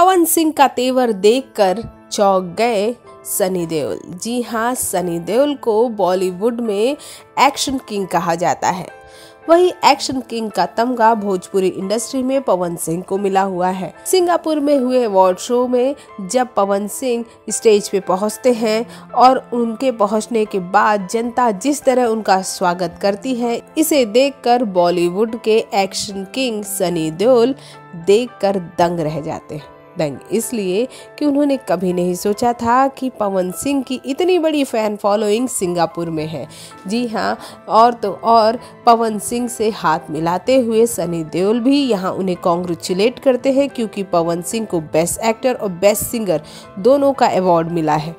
पवन सिंह का तेवर देखकर चौंक गए सनी देओल। जी हाँ, सनी देओल को बॉलीवुड में एक्शन किंग कहा जाता है। वही एक्शन किंग का तमगा भोजपुरी इंडस्ट्री में पवन सिंह को मिला हुआ है। सिंगापुर में हुए अवार्ड शो में जब पवन सिंह स्टेज पे पहुंचते हैं और उनके पहुंचने के बाद जनता जिस तरह उनका स्वागत करती है, इसे देखकर बॉलीवुड के एक्शन किंग सनी देओल देखकर दंग रह जाते हैं। इसलिए कि उन्होंने कभी नहीं सोचा था कि पवन सिंह की इतनी बड़ी फैन फॉलोइंग सिंगापुर में है। जी हाँ, और तो और पवन सिंह से हाथ मिलाते हुए सनी देओल भी यहाँ उन्हें कॉन्ग्रेचुलेट करते हैं, क्योंकि पवन सिंह को बेस्ट एक्टर और बेस्ट सिंगर दोनों का अवार्ड मिला है।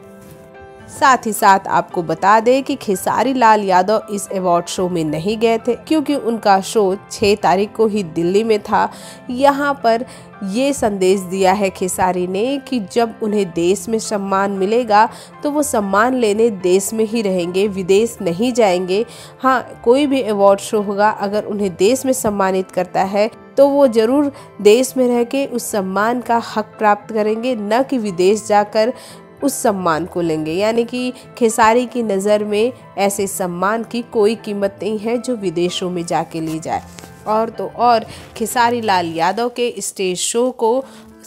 साथ ही साथ आपको बता दें कि खेसारी लाल यादव इस अवार्ड शो में नहीं गए थे, क्योंकि उनका शो 6 तारीख को ही दिल्ली में था। यहाँ पर ये संदेश दिया है खेसारी ने कि जब उन्हें देश में सम्मान मिलेगा तो वो सम्मान लेने देश में ही रहेंगे, विदेश नहीं जाएंगे। हाँ, कोई भी अवार्ड शो होगा, अगर उन्हें देश में सम्मानित करता है तो वो ज़रूर देश में रह के उस सम्मान का हक प्राप्त करेंगे, न कि विदेश जाकर उस सम्मान को लेंगे। यानी कि खेसारी की नज़र में ऐसे सम्मान की कोई कीमत नहीं है जो विदेशों में जाके ली जाए। और तो और खेसारी लाल यादव के स्टेज शो को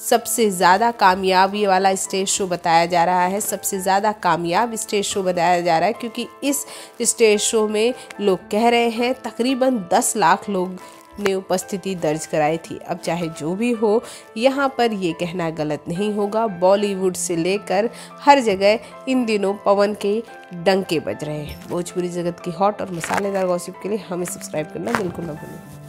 सबसे ज़्यादा कामयाबी वाला स्टेज शो बताया जा रहा है, सबसे ज़्यादा कामयाब स्टेज शो बताया जा रहा है, क्योंकि इस स्टेज शो में लोग कह रहे हैं तकरीबन 10 लाख लोग ने उपस्थिति दर्ज कराई थी। अब चाहे जो भी हो, यहाँ पर ये कहना गलत नहीं होगा, बॉलीवुड से लेकर हर जगह इन दिनों पवन के डंके बज रहे हैं। भोजपुरी जगत की हॉट और मसालेदार गॉसिप के लिए हमें सब्सक्राइब करना बिल्कुल ना भूलें।